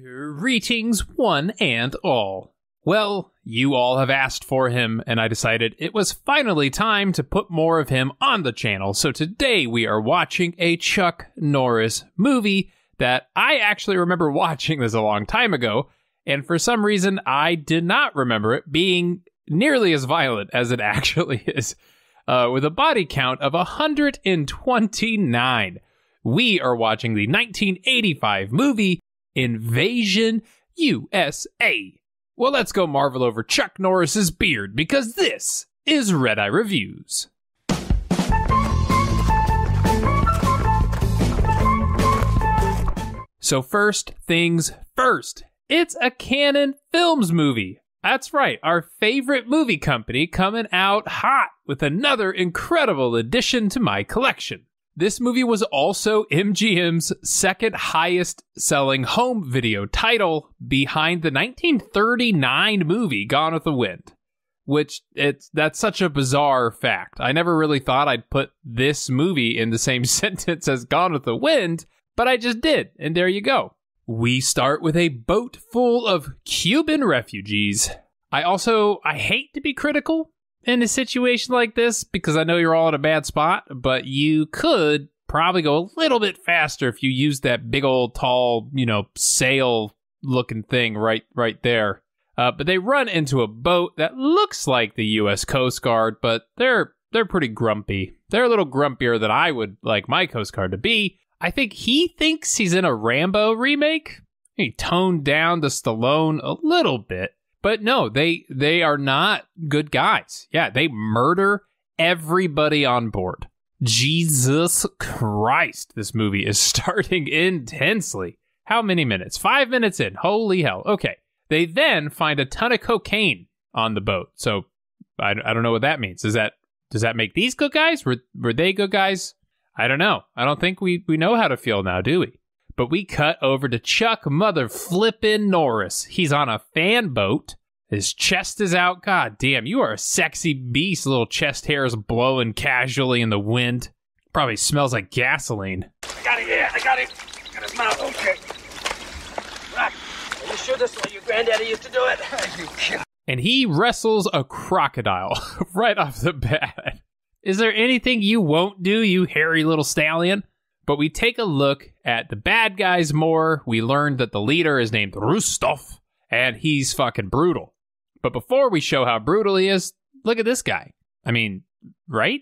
Greetings, one and all. Well, you all have asked for him, and I decided it was finally time to put more of him on the channel. So today we are watching a Chuck Norris movie that I actually remember watching this a long time ago, and for some reason I did not remember it being nearly as violent as it actually is, with a body count of 129. We are watching the 1985 movie Invasion U.S.A. Well, let's go marvel over Chuck Norris's beard, because this is Red Eye Reviews. So first things first, it's a Cannon Films movie. That's right, our favorite movie company coming out hot with another incredible addition to my collection. This movie was also MGM's second highest selling home video title behind the 1939 movie Gone with the Wind, which that's such a bizarre fact. I never really thought I'd put this movie in the same sentence as Gone with the Wind, but I just did, and there you go. We start with a boat full of Cuban refugees. I hate to be critical in a situation like this, because I know you're all in a bad spot, but you could probably go a little bit faster if you used that big old tall, sail-looking thing right there. But they run into a boat that looks like the U.S. Coast Guard, but they're pretty grumpy. They're a little grumpier than I would like my Coast Guard to be. I think he thinks he's in a Rambo remake. He toned down the Stallone a little bit. But no, they are not good guys. Yeah, they murder everybody on board. Jesus Christ, this movie is starting intensely. How many minutes? 5 minutes in. Holy hell. Okay. They then find a ton of cocaine on the boat. So I don't know what that means. Does that make these good guys? Were they good guys? I don't know. I don't think we know how to feel now, do we? But we cut over to Chuck Mother Flippin' Norris. He's on a fan boat. His chest is out. God damn, you are a sexy beast. Little chest hairs blowing casually in the wind. Probably smells like gasoline. I got it, yeah, I got it. Got his mouth, okay. Rock, are you sure this is what your granddaddy used to do it? You kid. And he wrestles a crocodile right off the bat. Is there anything you won't do, you hairy little stallion? But we take a look at the bad guys more. We learn that the leader is named Rustov, and he's fucking brutal. But before we show how brutal he is, look at this guy. I mean, right?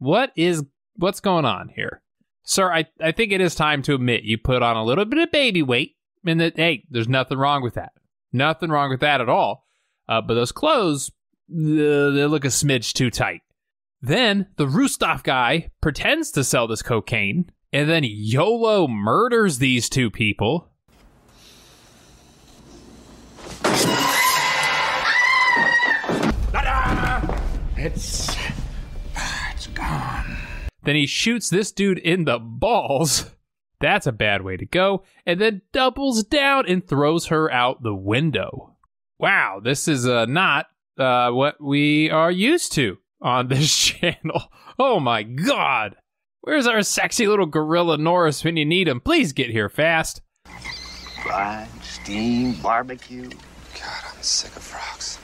What's going on here? Sir, I think it is time to admit you put on a little bit of baby weight, and that, hey, there's nothing wrong with that. Nothing wrong with that at all. But those clothes, they look a smidge too tight. Then the Rustov guy pretends to sell this cocaine, and then YOLO murders these two people. It's gone. Then he shoots this dude in the balls. That's a bad way to go. And then doubles down and throws her out the window. Wow, this is not what we are used to on this channel. Oh my god. Where's our sexy little gorilla Norris when you need him? Please get here fast. Brine, steam, barbecue. God, I'm sick of frogs.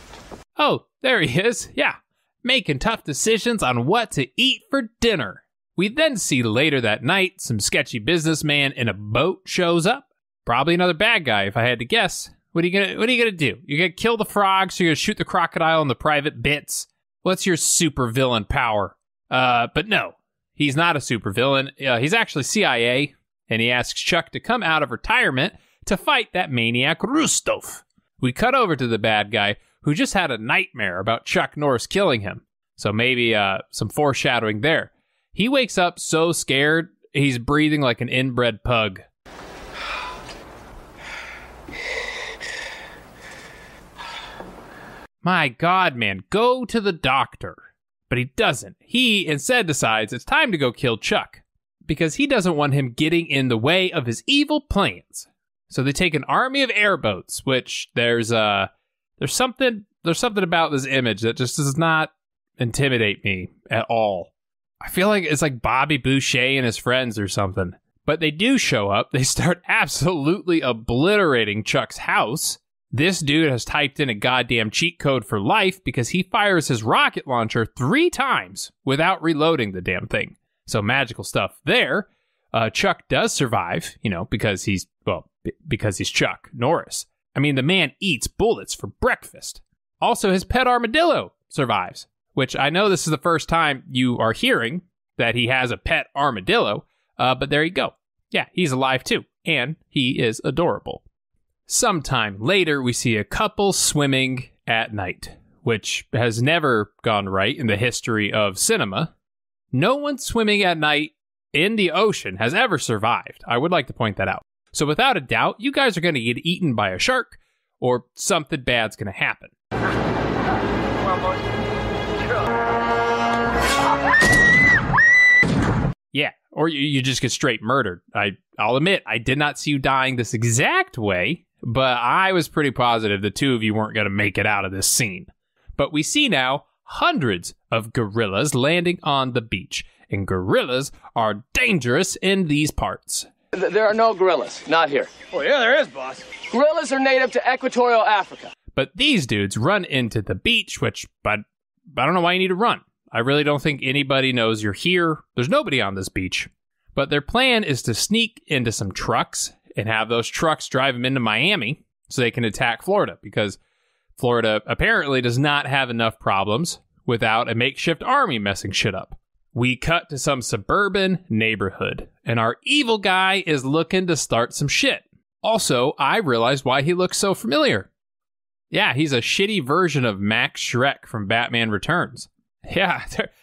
Oh, there he is. Yeah. Making tough decisions on what to eat for dinner. We then see later that night some sketchy businessman in a boat shows up. Probably another bad guy if I had to guess. What are you gonna do? You're gonna kill the frogs, you're gonna shoot the crocodile and the private bits. What's your supervillain power? But no, he's not a supervillain. He's actually CIA, and he asks Chuck to come out of retirement to fight that maniac Rustov. We cut over to the bad guy who just had a nightmare about Chuck Norris killing him. So maybe some foreshadowing there. He wakes up so scared, he's breathing like an inbred pug. My god, man, go to the doctor. But he doesn't. He instead decides it's time to go kill Chuck, because he doesn't want him getting in the way of his evil plans. So they take an army of airboats, which there's something about this image that just does not intimidate me at all. I feel like it's like Bobby Boucher and his friends or something. But they do show up. They start absolutely obliterating Chuck's house. This dude has typed in a goddamn cheat code for life because he fires his rocket launcher 3 times without reloading the damn thing. So magical stuff there. Chuck does survive, you know, because he's Chuck Norris. I mean, the man eats bullets for breakfast. Also, his pet armadillo survives, which I know this is the first time you are hearing that he has a pet armadillo, but there you go. Yeah, he's alive too, and he is adorable. Sometime later, we see a couple swimming at night, which has never gone right in the history of cinema. No one swimming at night in the ocean has ever survived. I would like to point that out. So without a doubt, you guys are going to get eaten by a shark, or something bad's going to happen. Yeah, or you just get straight murdered. I'll admit, I did not see you dying this exact way, but I was pretty positive the two of you weren't going to make it out of this scene. But we see now hundreds of gorillas landing on the beach, and gorillas are dangerous in these parts. There are no gorillas, not here. Oh, yeah, there is, boss. Gorillas are native to equatorial Africa. But these dudes run into the beach, which, but I don't know why you need to run. I really don't think anybody knows you're here. There's nobody on this beach. But their plan is to sneak into some trucks and have those trucks drive them into Miami so they can attack Florida, because Florida apparently does not have enough problems without a makeshift army messing shit up. We cut to some suburban neighborhood, and our evil guy is looking to start some shit. Also, I realized why he looks so familiar. Yeah, he's a shitty version of Max Schreck from Batman Returns. Yeah,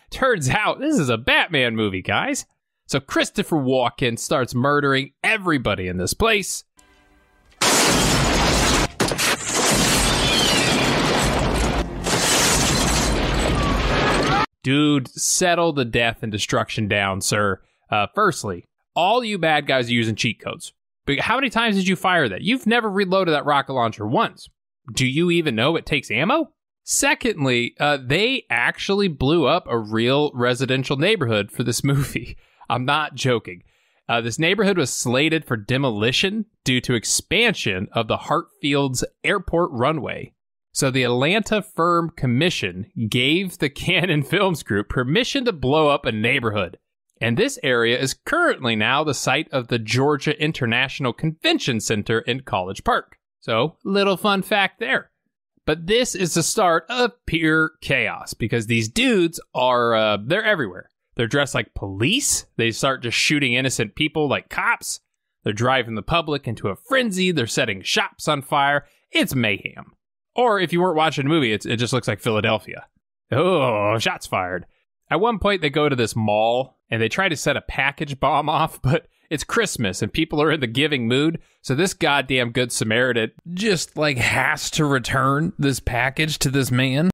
turns out this is a Batman movie, guys. So Christopher Walken starts murdering everybody in this place. Dude, settle the death and destruction down, sir. Firstly, all you bad guys are using cheat codes. But how many times did you fire that? You've never reloaded that rocket launcher once. Do you even know it takes ammo? Secondly, they actually blew up a real residential neighborhood for this movie. I'm not joking. This neighborhood was slated for demolition due to expansion of the Hartfields Airport runway. So the Atlanta Firm Commission gave the Cannon Films Group permission to blow up a neighborhood. And this area is currently now the site of the Georgia International Convention Center in College Park. So, little fun fact there. But this is the start of pure chaos, because these dudes are, they're everywhere. They're dressed like police. They start just shooting innocent people like cops. They're driving the public into a frenzy. They're setting shops on fire. It's mayhem. Or if you weren't watching the movie, it just looks like Philadelphia. Oh, shots fired. At one point, they go to this mall, and they try to set a package bomb off, but it's Christmas, and people are in the giving mood, so this goddamn Good Samaritan just, like, has to return this package to this man.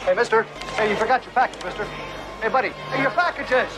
Hey, mister. Hey, you forgot your package, mister. Hey, buddy. Hey, your packages.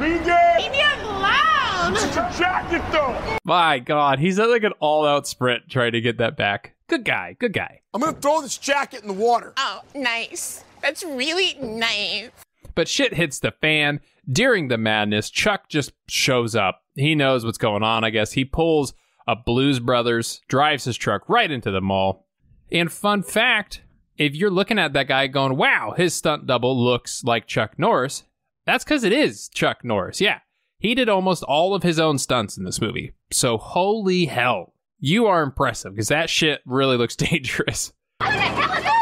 Leave me alone! It's a jacket, though! My God, he's like an all-out sprint trying to get that back. Good guy, good guy. I'm gonna throw this jacket in the water. Oh, nice. That's really nice. But shit hits the fan. During the madness, Chuck just shows up. He knows what's going on, I guess. He pulls a Blues Brothers, drives his truck right into the mall. And fun fact, if you're looking at that guy going, wow, his stunt double looks like Chuck Norris, that's because it is Chuck Norris, yeah. He did almost all of his own stunts in this movie. So holy hell, you are impressive, because that shit really looks dangerous. What the hell is that?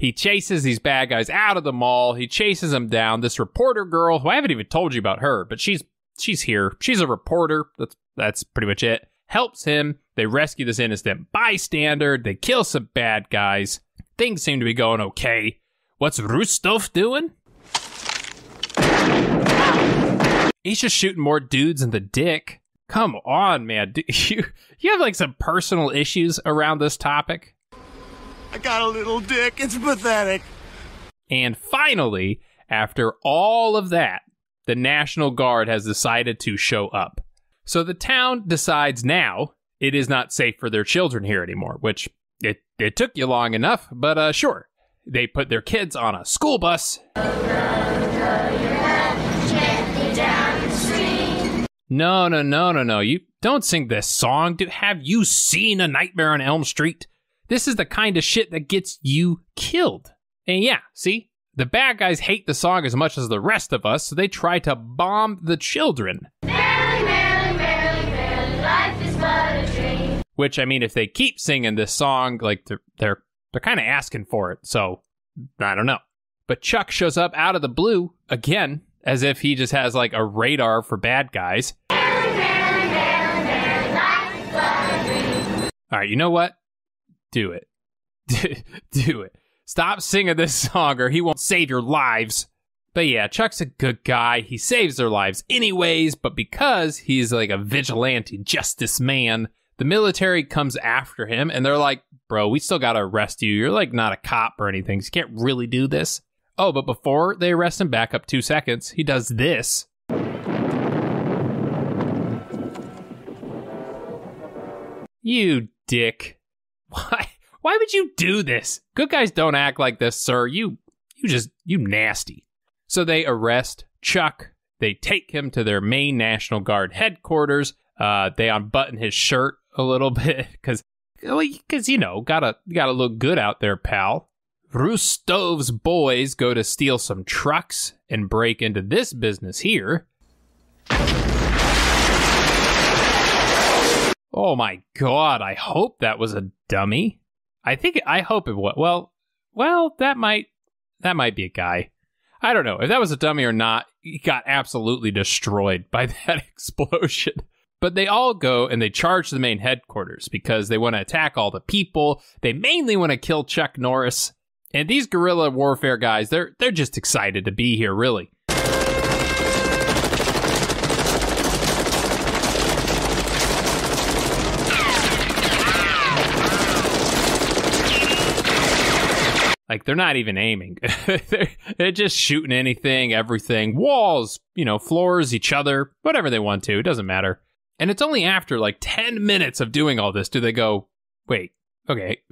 He chases these bad guys out of the mall. He chases them down. This reporter girl, who I haven't even told you about her, but she's here. She's a reporter. That's pretty much it. Helps him. They rescue this innocent bystander. They kill some bad guys. Things seem to be going okay. What's Rustov doing? He's just shooting more dudes in the dick. Come on, man. You have like some personal issues around this topic. I got a little dick. It's pathetic. And finally, after all of that, the National Guard has decided to show up. So the town decides now it is not safe for their children here anymore, which it took you long enough, but sure. They put their kids on a school bus. No, no, no, no, no. You don't sing this song. Have you seen A Nightmare on Elm Street? This is the kind of shit that gets you killed. And yeah, see? The bad guys hate the song as much as the rest of us, so they try to bomb the children. Merrily, merrily, merrily, merrily, life is but a dream. Which, I mean, if they keep singing this song, like, they're kind of asking for it, so I don't know. But Chuck shows up out of the blue, again, as if he just has, like, a radar for bad guys. Merrily, merrily, merrily, merrily, life is but a dream. All right, you know what? Do it. Do it. Stop singing this song or he won't save your lives. But yeah, Chuck's a good guy. He saves their lives anyways, but because he's like a vigilante justice man, the military comes after him and they're like, bro, we still gotta arrest you. You're like not a cop or anything. So you can't really do this. Oh, but before they arrest him, back up 2 seconds, he does this. You dick. Why would you do this? Good guys don't act like this, sir. You nasty. So they arrest Chuck. They take him to their main National Guard headquarters. They unbutton his shirt a little bit because you know, gotta look good out there, pal. Rustov's boys go to steal some trucks and break into this business here. Oh my God, I hope that was a dummy. I hope it was. Well, that might be a guy. I don't know if that was a dummy or not. He got absolutely destroyed by that explosion. But they all go and they charge the main headquarters because they want to attack all the people. They mainly want to kill Chuck Norris. And these guerrilla warfare guys, they're just excited to be here, really. Like, they're not even aiming. They're just shooting anything, everything. Walls, you know, floors, each other, whatever they want to. It doesn't matter. And it's only after, like, 10 minutes of doing all this do they go, wait, okay,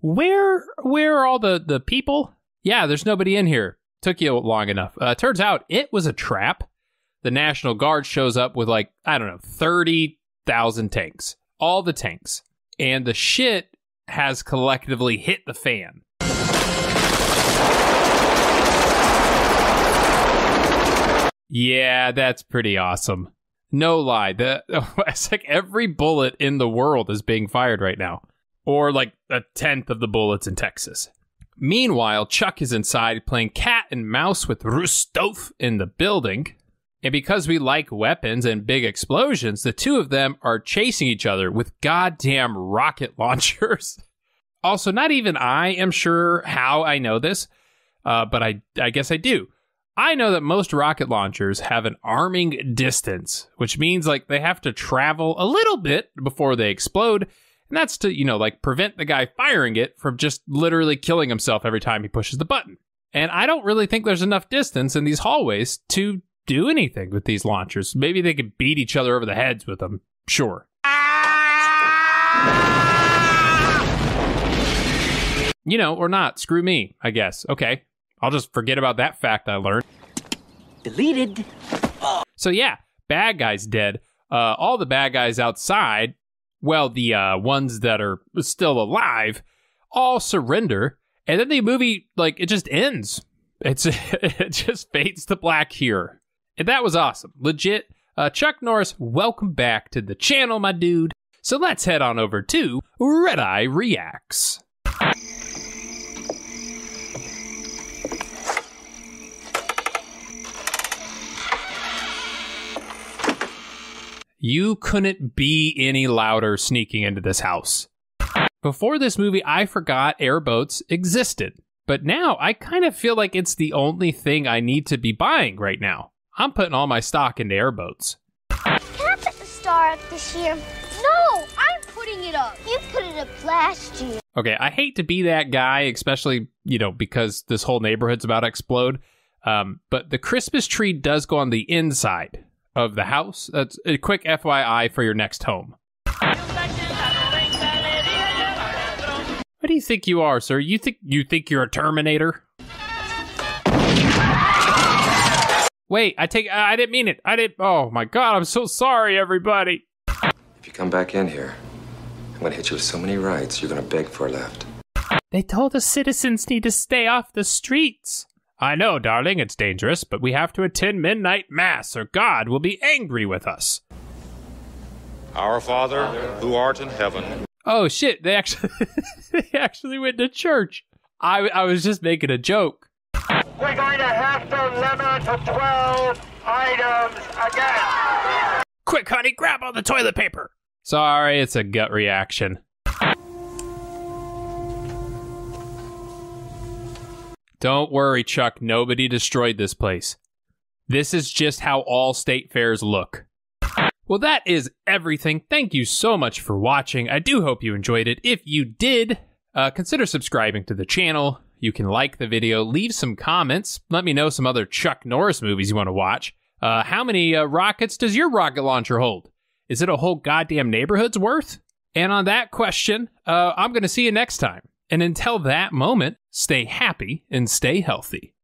where are all the people? Yeah, there's nobody in here. Took you long enough. Turns out it was a trap. The National Guard shows up with, like, I don't know, 30,000 tanks. All the tanks. And the shit has collectively hit the fan. Yeah, that's pretty awesome. No lie. It's like every bullet in the world is being fired right now. Or like 1/10 of the bullets in Texas. Meanwhile, Chuck is inside playing cat and mouse with Rustov in the building. And because we like weapons and big explosions, the two of them are chasing each other with goddamn rocket launchers. Also, not even I am sure how I know this, but I guess I do. I know that most rocket launchers have an arming distance, which means like they have to travel a little bit before they explode. And that's to, you know, like prevent the guy firing it from just literally killing himself every time he pushes the button. And I don't really think there's enough distance in these hallways to do anything with these launchers. Maybe they could beat each other over the heads with them. Sure. You know, or not. Screw me, I guess. Okay. I'll just forget about that fact I learned. Deleted. Oh. So yeah, bad guys dead. All the bad guys outside, well, the ones that are still alive, all surrender. And then the movie, like, it just ends. It just fades to black here. And that was awesome. Legit. Chuck Norris, welcome back to the channel, my dude. So let's head on over to Red Eye Reacts. You couldn't be any louder sneaking into this house. Before this movie, I forgot airboats existed. But now, I kind of feel like it's the only thing I need to be buying right now. I'm putting all my stock into airboats. Can I put the star up this year? No, I'm putting it up. You put it up last year. Okay, I hate to be that guy, especially, you know, because this whole neighborhood's about to explode. But the Christmas tree does go on the inside of the house. That's a quick FYI for your next home. What do you think you are, sir? You think you're a Terminator? Wait, I didn't mean it. Oh my God, I'm so sorry, everybody. If you come back in here, I'm gonna hit you with so many rights, you're gonna beg for a left. They told us citizens need to stay off the streets. I know, darling, it's dangerous, but we have to attend midnight mass or God will be angry with us. Our Father, who art in heaven. Oh shit, they actually went to church. I was just making a joke. We're going to have to limit to 12 items again. Quick, honey, grab all the toilet paper. Sorry, it's a gut reaction. Don't worry, Chuck, nobody destroyed this place. This is just how all state fairs look. Well, that is everything. Thank you so much for watching. I do hope you enjoyed it. If you did, consider subscribing to the channel. You can like the video, leave some comments, let me know some other Chuck Norris movies you want to watch. How many rockets does your rocket launcher hold? Is it a whole goddamn neighborhood's worth? And on that question, I'm going to see you next time. And until that moment, stay happy and stay healthy.